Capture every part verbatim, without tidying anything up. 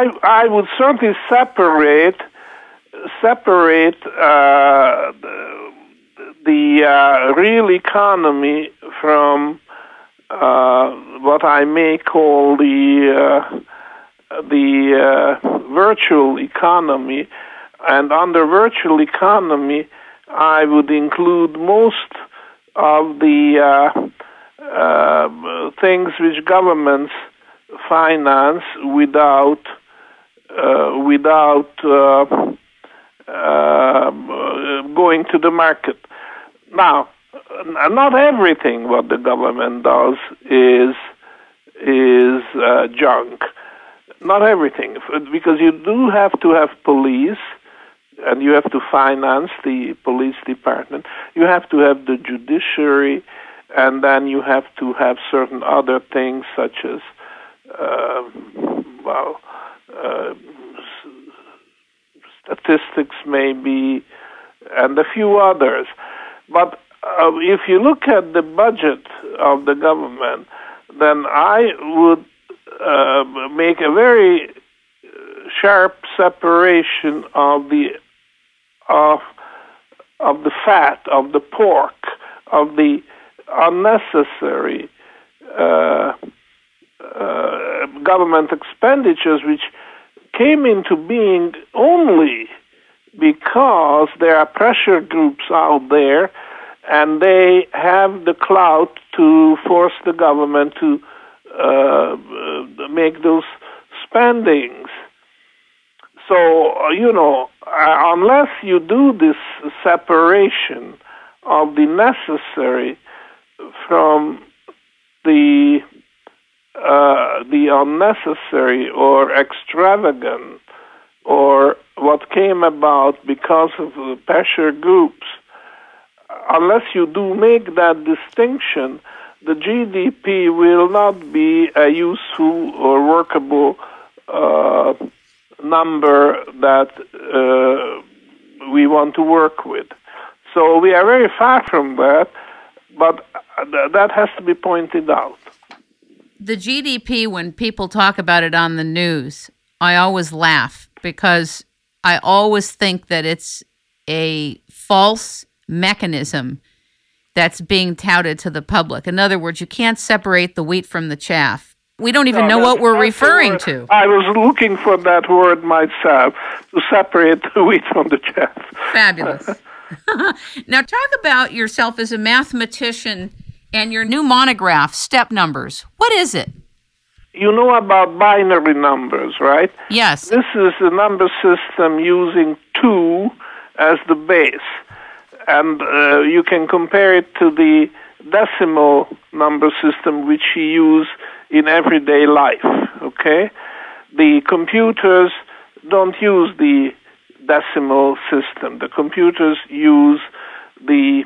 I, I would certainly separate separate uh, the uh, real economy from uh, what I may call the uh, the uh, virtual economy, and under virtual economy, I would include most of the uh, uh, things which governments finance without uh, without uh, uh, going to the market. Now, not everything what the government does is is uh, junk. Not everything, because you do have to have police, and you have to finance the police department. You have to have the judiciary, and then you have to have certain other things such as, uh, well, uh, statistics maybe, and a few others. But uh, if you look at the budget of the government, then I would uh, make a very sharp separation of the of of the fat, of the pork, of the unnecessary uh, uh, government expenditures, which came into being only because there are pressure groups out there, and they have the clout to force the government to uh, make those spendings. So, you know, unless you do this separation of the necessary from the uh, the unnecessary or extravagant or what came about because of the pressure groups, unless you do make that distinction, the G D P will not be a useful or workable uh number that uh, we want to work with. So we are very far from that, but th- that has to be pointed out. The G D P, when people talk about it on the news, I always laugh because I always think that it's a false mechanism that's being touted to the public. In other words, you can't separate the wheat from the chaff. We don't even no, know what we're referring to. I was looking for that word myself, to separate the wheat from the chaff. Fabulous. Now talk about yourself as a mathematician and your new monograph, Step Numbers. What is it? You know about binary numbers, right? Yes. This is a number system using two as the base. And uh, you can compare it to the decimal number system which you use in everyday life, okay? The computers don't use the decimal system. The computers use the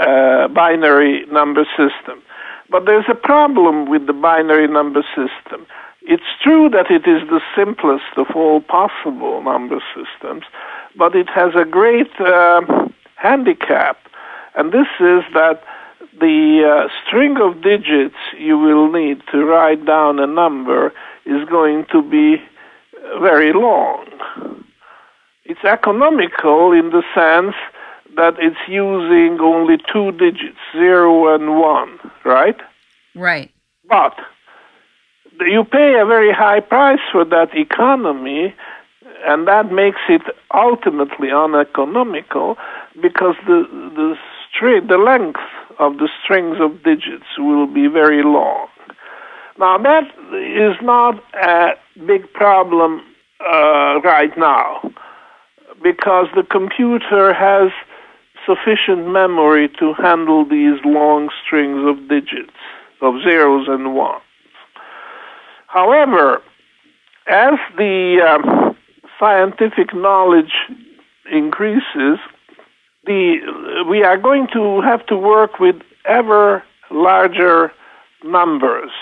uh, binary number system. But there's a problem with the binary number system. It's true that it is the simplest of all possible number systems, but it has a great uh, handicap, and this is that the uh, string of digits you will need to write down a number is going to be very long. It's economical in the sense that it's using only two digits, zero and one, right? Right. But you pay a very high price for that economy, and that makes it ultimately uneconomical because the the string, the length of the strings of digits will be very long. Now, that is not a big problem uh, right now because the computer has sufficient memory to handle these long strings of digits, of zeros and ones. However, as the um, scientific knowledge increases, The, we are going to have to work with ever larger numbers.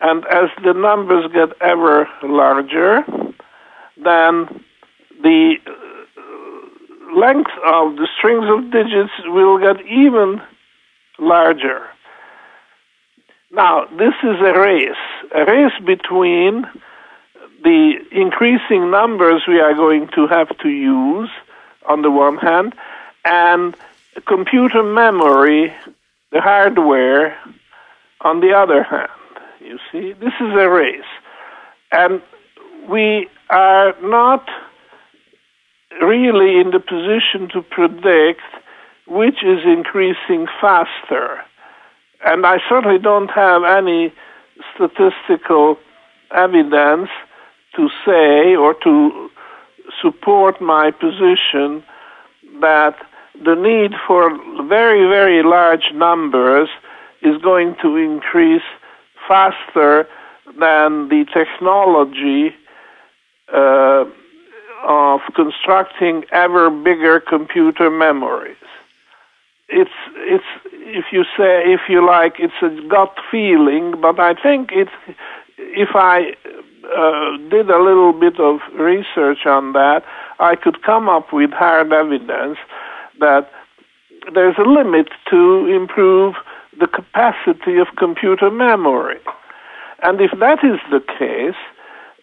And as the numbers get ever larger, then the length of the strings of digits will get even larger. Now, this is a race, a race between the increasing numbers we are going to have to use on the one hand, and computer memory, the hardware, on the other hand. You see, this is a race. And we are not really in the position to predict which is increasing faster. And I certainly don't have any statistical evidence to say or to support my position that the need for very, very large numbers is going to increase faster than the technology uh, of constructing ever bigger computer memories. It's, it's, if you say, if you like, it's a gut feeling, but I think it, if I uh, did a little bit of research on that, I could come up with hard evidence that there's a limit to improve the capacity of computer memory. And if that is the case,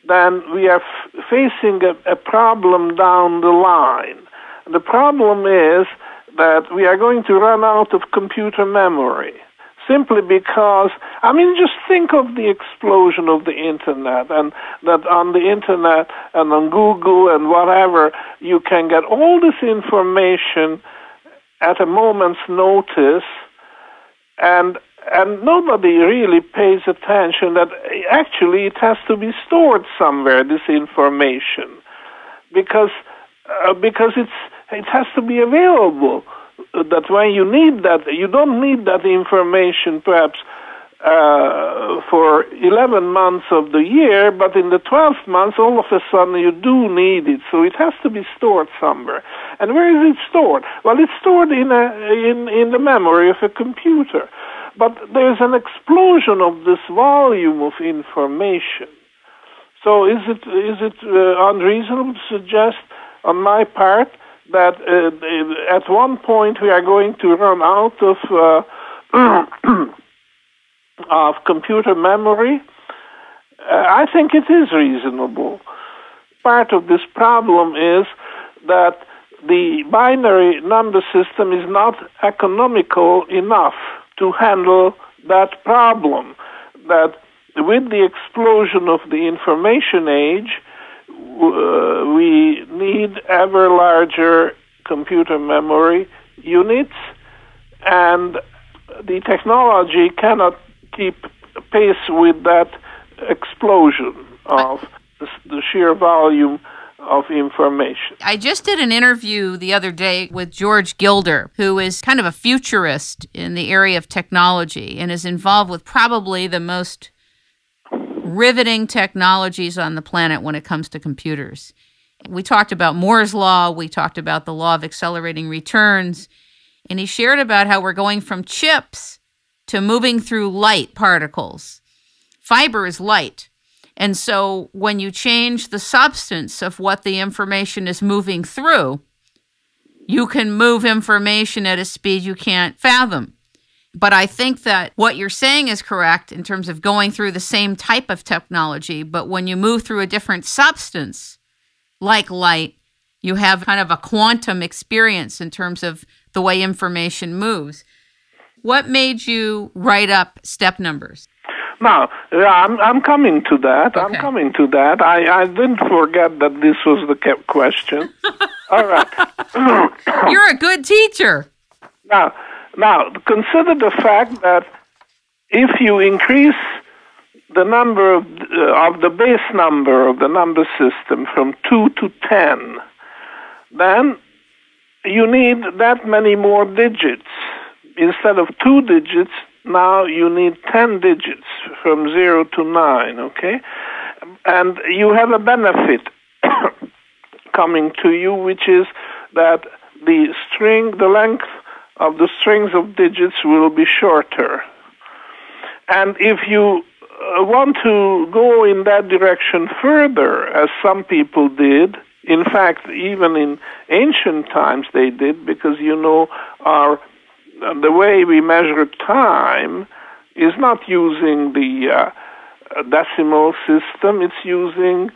then we are f- facing a, a problem down the line. The problem is that we are going to run out of computer memory, simply because, I mean, just think of the explosion of the Internet, and that on the Internet and on Google and whatever, you can get all this information at a moment's notice, and and nobody really pays attention that actually it has to be stored somewhere, this information, because uh, because it's it has to be available, that when you need that, you don't need that information perhaps uh, for eleven months of the year, but in the twelfth month, all of a sudden you do need it, so it has to be stored somewhere. And where is it stored? Well, it's stored in a, in, in the memory of a computer. But there's an explosion of this volume of information. So is it, is it uh, unreasonable to suggest on my part that uh, at one point we are going to run out of uh, of computer memory? Uh, I think it is reasonable. Part of this problem is that the binary number system is not economical enough to handle that problem, that with the explosion of the information age, Uh, we need ever larger computer memory units, and the technology cannot keep pace with that explosion of the sheer volume of information. I just did an interview the other day with George Gilder, who is kind of a futurist in the area of technology and is involved with probably the most riveting technologies on the planet when it comes to computers. We talked about Moore's law, we talked about the law of accelerating returns, and he shared about how we're going from chips to moving through light particles. Fiber is light. And so when you change the substance of what the information is moving through, you can move information at a speed you can't fathom. But I think that what you're saying is correct in terms of going through the same type of technology, but when you move through a different substance, like light, you have kind of a quantum experience in terms of the way information moves. What made you write up Step Numbers? Now, I'm, I'm coming to that. Okay. I'm coming to that. I, I didn't forget that this was the question. All right. You're a good teacher. Now, Now, consider the fact that if you increase the number of, uh, of the base number of the number system from two to ten, then you need that many more digits. Instead of two digits, now you need ten digits from zero to nine, okay? And you have a benefit coming to you, which is that the string, the length of the strings of digits will be shorter. And if you want to go in that direction further, as some people did, in fact, even in ancient times they did, because, you know, our the way we measure time is not using the uh, decimal system, it's using